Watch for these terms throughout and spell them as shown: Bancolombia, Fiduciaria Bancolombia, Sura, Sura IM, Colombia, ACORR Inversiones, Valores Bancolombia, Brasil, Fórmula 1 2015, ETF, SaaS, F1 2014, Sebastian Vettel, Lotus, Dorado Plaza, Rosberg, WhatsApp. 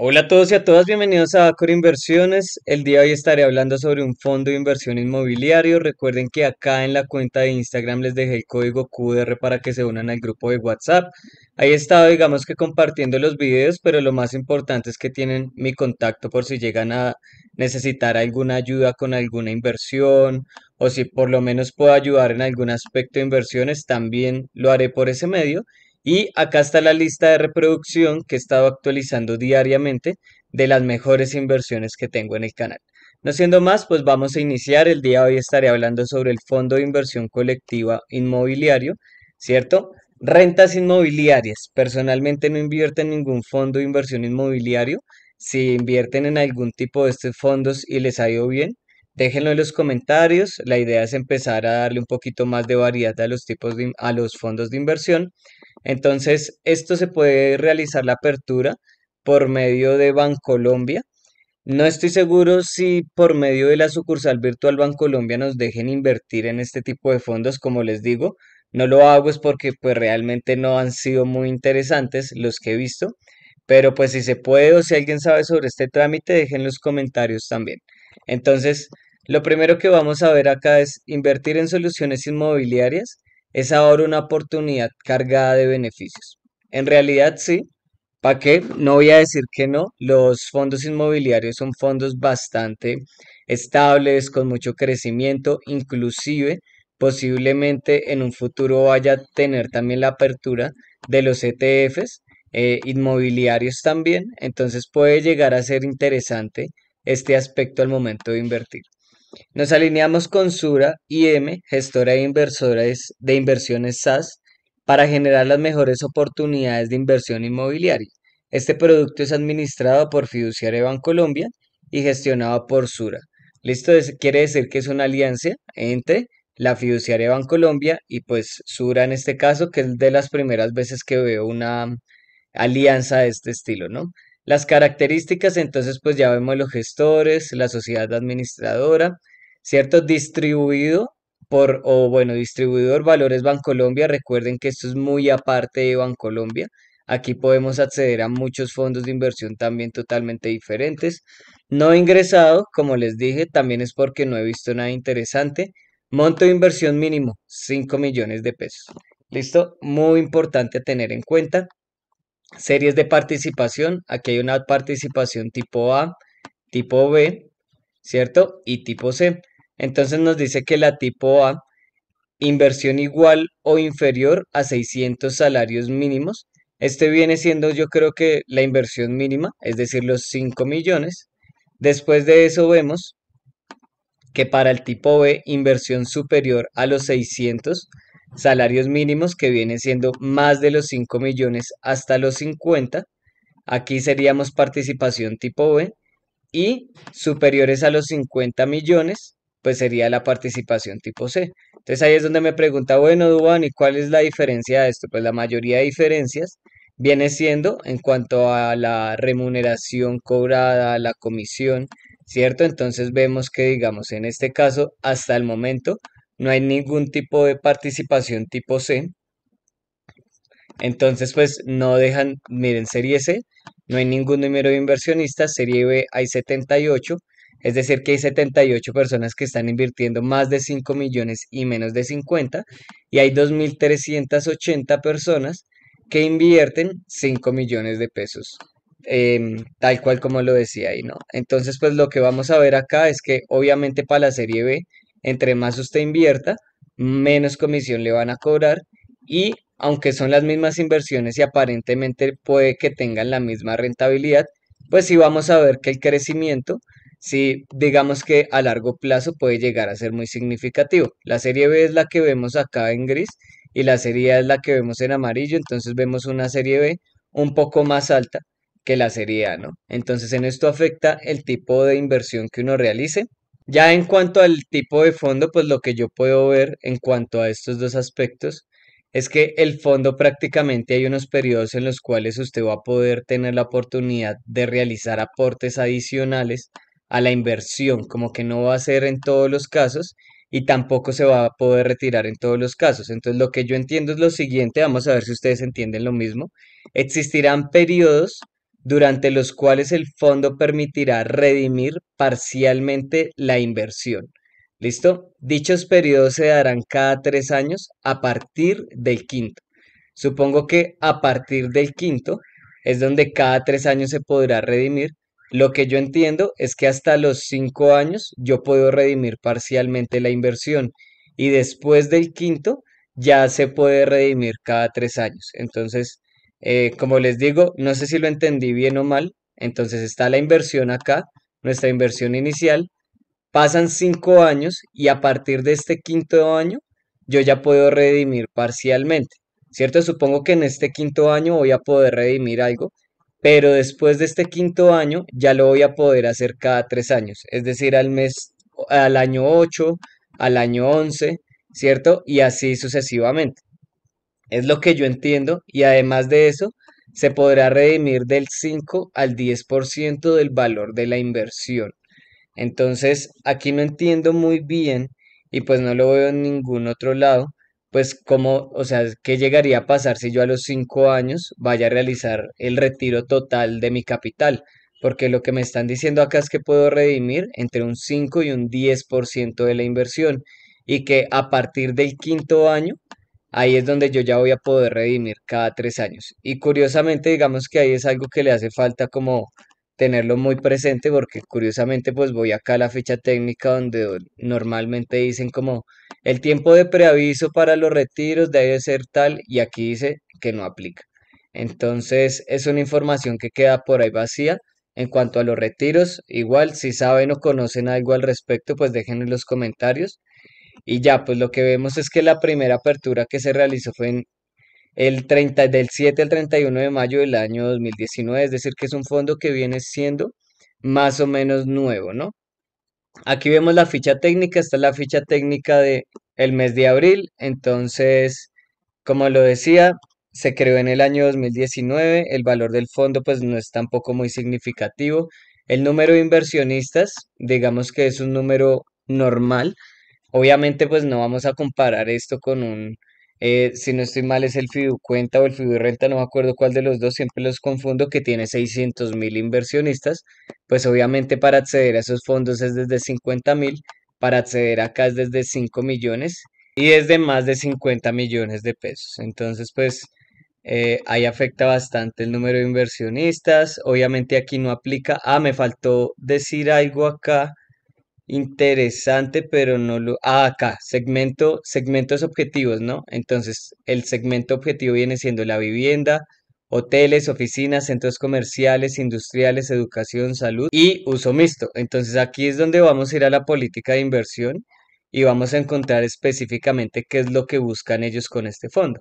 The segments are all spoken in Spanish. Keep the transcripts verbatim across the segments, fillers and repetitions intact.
Hola a todos y a todas, bienvenidos a ACORR Inversiones. El día de hoy estaré hablando sobre un fondo de inversión inmobiliario. Recuerden que acá en la cuenta de Instagram les dejé el código Q R para que se unan al grupo de WhatsApp. Ahí he estado, digamos que compartiendo los videos, pero lo más importante es que tienen mi contacto por si llegan a necesitar alguna ayuda con alguna inversión o si por lo menos puedo ayudar en algún aspecto de inversiones, también lo haré por ese medio. Y acá está la lista de reproducción que he estado actualizando diariamente de las mejores inversiones que tengo en el canal. No siendo más, pues vamos a iniciar. El día de hoy estaré hablando sobre el Fondo de Inversión Colectiva Inmobiliario, ¿cierto? Rentas inmobiliarias. Personalmente no invierto en ningún fondo de inversión inmobiliario. Si invierten en algún tipo de estos fondos y les ha ido bien, déjenlo en los comentarios. La idea es empezar a darle un poquito más de variedad a los tipos de, a los fondos de inversión. Entonces, esto se puede realizar la apertura por medio de Bancolombia. No estoy seguro si por medio de la sucursal virtual Bancolombia nos dejen invertir en este tipo de fondos. Como les digo, no lo hago es porque pues realmente no han sido muy interesantes los que he visto. Pero pues si se puede o si alguien sabe sobre este trámite, dejen los comentarios también. Entonces, lo primero que vamos a ver acá es invertir en soluciones inmobiliarias. Es ahora una oportunidad cargada de beneficios. En realidad sí, ¿para qué? No voy a decir que no. Los fondos inmobiliarios son fondos bastante estables, con mucho crecimiento, inclusive posiblemente en un futuro vaya a tener también la apertura de los E T Fs eh, inmobiliarios también, entonces puede llegar a ser interesante este aspecto al momento de invertir. Nos alineamos con Sura I M, gestora de inversores de inversiones SaaS, para generar las mejores oportunidades de inversión inmobiliaria. Este producto es administrado por Fiduciaria Bancolombia y gestionado por Sura. Listo, es, quiere decir que es una alianza entre la Fiduciaria Bancolombia y pues Sura en este caso, que es de las primeras veces que veo una alianza de este estilo, ¿no? Las características, entonces, pues ya vemos los gestores, la sociedad administradora, ¿cierto? Distribuido por, o bueno, distribuidor Valores Bancolombia. Recuerden que esto es muy aparte de Bancolombia. Aquí podemos acceder a muchos fondos de inversión también totalmente diferentes. No ingresado, como les dije, también es porque no he visto nada interesante. Monto de inversión mínimo, cinco millones de pesos. ¿Listo? Muy importante a tener en cuenta. Series de participación, aquí hay una participación tipo A, tipo B, ¿cierto? Y tipo C. Entonces nos dice que la tipo A, inversión igual o inferior a seiscientos salarios mínimos. Este viene siendo yo creo que la inversión mínima, es decir, los cinco millones. Después de eso vemos que para el tipo B, inversión superior a los seiscientos salarios mínimos, que viene siendo más de los cinco millones hasta los cincuenta. Aquí seríamos participación tipo B. Y superiores a los cincuenta millones, pues sería la participación tipo C. Entonces ahí es donde me pregunta, bueno, Duan, ¿y cuál es la diferencia de esto? Pues la mayoría de diferencias viene siendo en cuanto a la remuneración cobrada, la comisión, ¿cierto? Entonces vemos que, digamos, en este caso, hasta el momento, no hay ningún tipo de participación tipo C. Entonces, pues no dejan, miren, serie C, no hay ningún número de inversionistas, serie B hay setenta y ocho, es decir que hay setenta y ocho personas que están invirtiendo más de cinco millones y menos de cincuenta, y hay dos mil trescientas ochenta personas que invierten cinco millones de pesos, eh, tal cual como lo decía ahí, ¿no? Entonces, pues lo que vamos a ver acá es que obviamente para la serie B, entre más usted invierta, menos comisión le van a cobrar y aunque son las mismas inversiones y aparentemente puede que tengan la misma rentabilidad, pues sí vamos a ver que el crecimiento, sí, digamos que a largo plazo puede llegar a ser muy significativo. La serie B es la que vemos acá en gris y la serie A es la que vemos en amarillo, entonces vemos una serie B un poco más alta que la serie A, ¿no? Entonces en esto afecta el tipo de inversión que uno realice. Ya en cuanto al tipo de fondo, pues lo que yo puedo ver en cuanto a estos dos aspectos es que el fondo prácticamente hay unos periodos en los cuales usted va a poder tener la oportunidad de realizar aportes adicionales a la inversión, como que no va a ser en todos los casos y tampoco se va a poder retirar en todos los casos. Entonces lo que yo entiendo es lo siguiente, vamos a ver si ustedes entienden lo mismo. Existirán periodos durante los cuales el fondo permitirá redimir parcialmente la inversión. ¿Listo? Dichos periodos se darán cada tres años a partir del quinto. Supongo que a partir del quinto es donde cada tres años se podrá redimir. Lo que yo entiendo es que hasta los cinco años yo puedo redimir parcialmente la inversión y después del quinto ya se puede redimir cada tres años. Entonces, eh, como les digo, no sé si lo entendí bien o mal. Entonces está la inversión acá, nuestra inversión inicial. Pasan cinco años y a partir de este quinto año yo ya puedo redimir parcialmente, ¿cierto? Supongo que en este quinto año voy a poder redimir algo, pero después de este quinto año ya lo voy a poder hacer cada tres años, es decir, al mes, al año ocho, al año once, ¿cierto? Y así sucesivamente. Es lo que yo entiendo y además de eso se podrá redimir del cinco al diez por ciento del valor de la inversión. Entonces, aquí no entiendo muy bien y pues no lo veo en ningún otro lado, pues cómo, o sea, qué llegaría a pasar si yo a los cinco años vaya a realizar el retiro total de mi capital, porque lo que me están diciendo acá es que puedo redimir entre un cinco y un diez por ciento de la inversión y que a partir del quinto año, ahí es donde yo ya voy a poder redimir cada tres años. Y curiosamente, digamos que ahí es algo que le hace falta como tenerlo muy presente, porque curiosamente pues voy acá a la ficha técnica donde normalmente dicen como el tiempo de preaviso para los retiros debe ser tal y aquí dice que no aplica. Entonces es una información que queda por ahí vacía. En cuanto a los retiros, igual si saben o conocen algo al respecto pues déjenlo en los comentarios. Y ya pues lo que vemos es que la primera apertura que se realizó fue en El treinta, del siete al treinta y uno de mayo del año dos mil diecinueve, es decir que es un fondo que viene siendo más o menos nuevo, ¿no? Aquí vemos la ficha técnica, esta es la ficha técnica del mes de abril, entonces, como lo decía, se creó en el año dos mil diecinueve, el valor del fondo pues no es tampoco muy significativo, el número de inversionistas, digamos que es un número normal, obviamente pues no vamos a comparar esto con un... Eh, si no estoy mal es el Fiducuenta o el Fidurenta, no me acuerdo cuál de los dos, siempre los confundo, que tiene seiscientos mil inversionistas, pues obviamente para acceder a esos fondos es desde cincuenta mil, para acceder acá es desde cinco millones y es de más de cincuenta millones de pesos, entonces pues eh, ahí afecta bastante el número de inversionistas, obviamente aquí no aplica, ah me faltó decir algo acá, interesante, pero no lo... Ah, acá, segmento, segmentos objetivos, ¿no? Entonces, el segmento objetivo viene siendo la vivienda, hoteles, oficinas, centros comerciales, industriales, educación, salud y uso mixto. Entonces, aquí es donde vamos a ir a la política de inversión y vamos a encontrar específicamente qué es lo que buscan ellos con este fondo.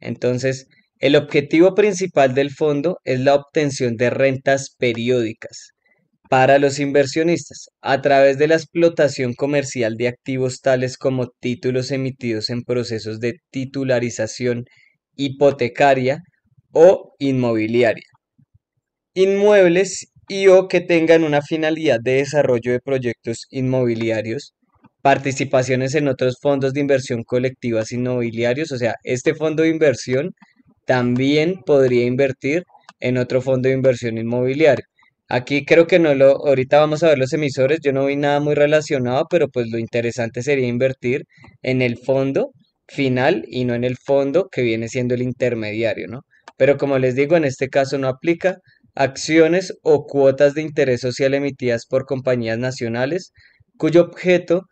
Entonces, el objetivo principal del fondo es la obtención de rentas periódicas para los inversionistas, a través de la explotación comercial de activos tales como títulos emitidos en procesos de titularización hipotecaria o inmobiliaria, inmuebles y o que tengan una finalidad de desarrollo de proyectos inmobiliarios, participaciones en otros fondos de inversión colectivas inmobiliarios, o sea, este fondo de inversión también podría invertir en otro fondo de inversión inmobiliario. Aquí creo que no lo, ahorita vamos a ver los emisores, yo no vi nada muy relacionado, pero pues lo interesante sería invertir en el fondo final y no en el fondo que viene siendo el intermediario, ¿no? Pero como les digo, en este caso no aplica. Acciones o cuotas de interés social emitidas por compañías nacionales, cuyo objeto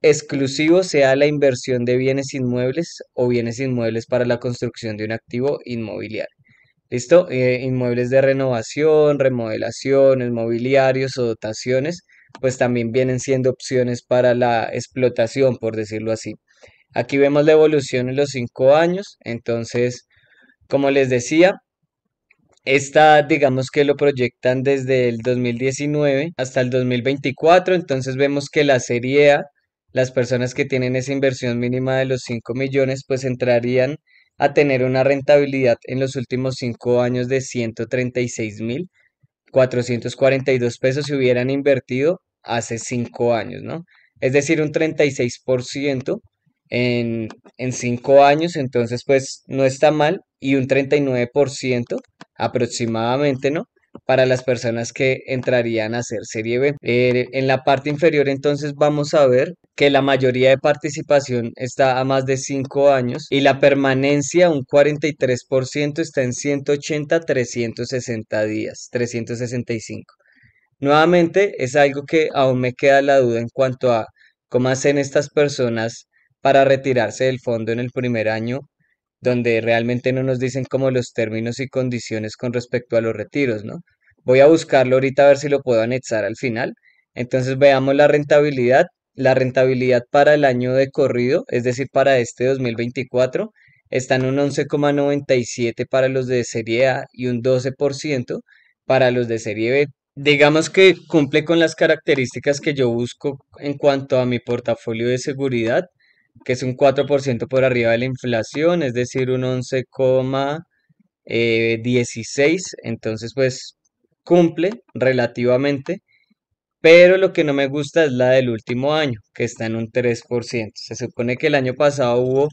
exclusivo sea la inversión de bienes inmuebles o bienes inmuebles para la construcción de un activo inmobiliario. ¿Listo? Eh, inmuebles de renovación, remodelaciones, mobiliarios o dotaciones, pues también vienen siendo opciones para la explotación, por decirlo así. Aquí vemos la evolución en los cinco años, entonces, como les decía, esta digamos que lo proyectan desde el dos mil diecinueve hasta el dos mil veinticuatro, entonces vemos que la serie A, las personas que tienen esa inversión mínima de los cinco millones, pues entrarían a tener una rentabilidad en los últimos cinco años de ciento treinta y seis mil cuatrocientos cuarenta y dos pesos si hubieran invertido hace cinco años, ¿no? Es decir, un treinta y seis por ciento en, en cinco años, entonces pues no está mal, y un treinta y nueve por ciento aproximadamente, ¿no? Para las personas que entrarían a hacer Serie B. Eh, en la parte inferior entonces vamos a ver que la mayoría de participación está a más de cinco años y la permanencia, un cuarenta y tres por ciento, está en ciento ochenta, trescientos sesenta días, trescientos sesenta y cinco. Nuevamente es algo que aún me queda la duda en cuanto a cómo hacen estas personas para retirarse del fondo en el primer año, donde realmente no nos dicen como los términos y condiciones con respecto a los retiros, ¿no? Voy a buscarlo ahorita a ver si lo puedo anexar al final. Entonces veamos la rentabilidad. La rentabilidad para el año de corrido, es decir, para este dos mil veinticuatro, está en un once coma noventa y siete para los de Serie A y un doce por ciento para los de Serie B. Digamos que cumple con las características que yo busco en cuanto a mi portafolio de seguridad, que es un cuatro por ciento por arriba de la inflación, es decir, un once coma dieciséis. Entonces, pues, cumple relativamente, pero lo que no me gusta es la del último año, que está en un tres por ciento. Se supone que el año pasado hubo,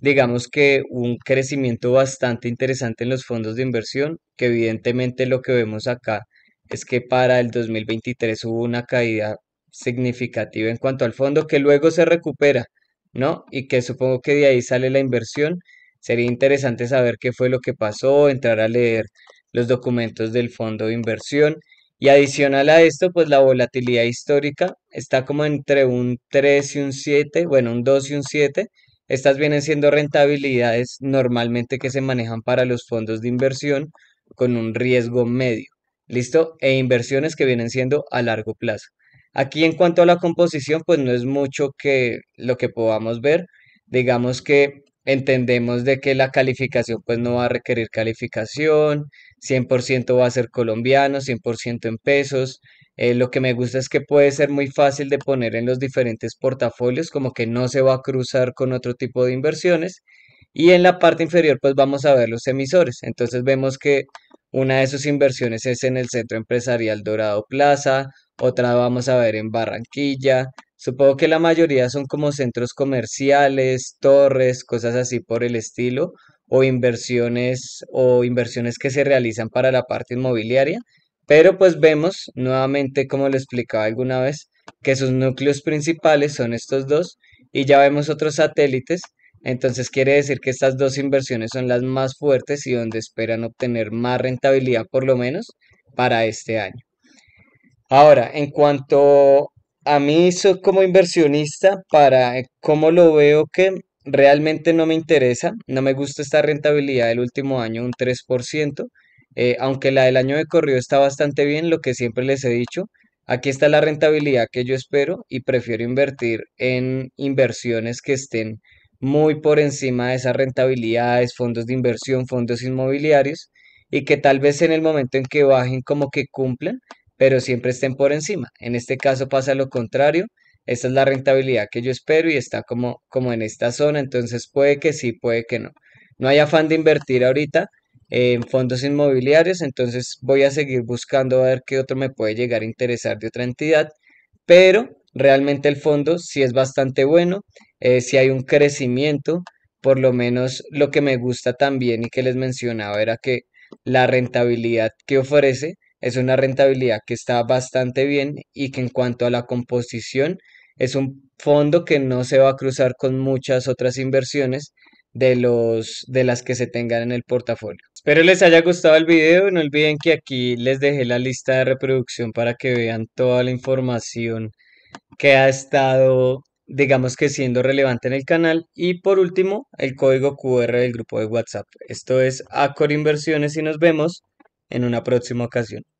digamos que, un crecimiento bastante interesante en los fondos de inversión, que evidentemente lo que vemos acá es que para el dos mil veintitrés hubo una caída significativa en cuanto al fondo, que luego se recupera, ¿no? Y que supongo que de ahí sale la inversión. Sería interesante saber qué fue lo que pasó, entrar a leer los documentos del fondo de inversión. Y adicional a esto, pues la volatilidad histórica está como entre un tres y un siete, bueno, un dos y un siete. Estas vienen siendo rentabilidades normalmente que se manejan para los fondos de inversión con un riesgo medio, ¿listo? E inversiones que vienen siendo a largo plazo. Aquí en cuanto a la composición, pues no es mucho que lo que podamos ver. Digamos que entendemos de que la calificación pues no va a requerir calificación, cien por ciento va a ser colombiano, cien por ciento en pesos. Eh, lo que me gusta es que puede ser muy fácil de poner en los diferentes portafolios, como que no se va a cruzar con otro tipo de inversiones. Y en la parte inferior pues vamos a ver los emisores. Entonces vemos que una de sus inversiones es en el Centro Empresarial Dorado Plaza, otra vamos a ver en Barranquilla. Supongo que la mayoría son como centros comerciales, torres, cosas así por el estilo, o inversiones o inversiones que se realizan para la parte inmobiliaria. Pero pues vemos nuevamente, como lo explicaba alguna vez, que sus núcleos principales son estos dos y ya vemos otros satélites. Entonces quiere decir que estas dos inversiones son las más fuertes y donde esperan obtener más rentabilidad, por lo menos para este año. Ahora, en cuanto a mí como inversionista, para cómo lo veo, que realmente no me interesa, no me gusta esta rentabilidad del último año, un tres por ciento, eh, aunque la del año de corrido está bastante bien, lo que siempre les he dicho. Aquí está la rentabilidad que yo espero y prefiero invertir en inversiones que estén muy por encima de esas rentabilidades, fondos de inversión, fondos inmobiliarios, y que tal vez en el momento en que bajen como que cumplan, pero siempre estén por encima. En este caso pasa lo contrario, esta es la rentabilidad que yo espero y está como, como en esta zona, entonces puede que sí, puede que no. No hay afán de invertir ahorita en fondos inmobiliarios, entonces voy a seguir buscando a ver qué otro me puede llegar a interesar de otra entidad, pero realmente el fondo sí es bastante bueno, eh, sí hay un crecimiento. Por lo menos lo que me gusta también y que les mencionaba era que la rentabilidad que ofrece es una rentabilidad que está bastante bien y que en cuanto a la composición es un fondo que no se va a cruzar con muchas otras inversiones de, los, de las que se tengan en el portafolio. Espero les haya gustado el video. No olviden que aquí les dejé la lista de reproducción para que vean toda la información que ha estado, digamos que siendo relevante en el canal. Y por último, el código Q R del grupo de WhatsApp. Esto es ACORR Inversiones y nos vemos en una próxima ocasión.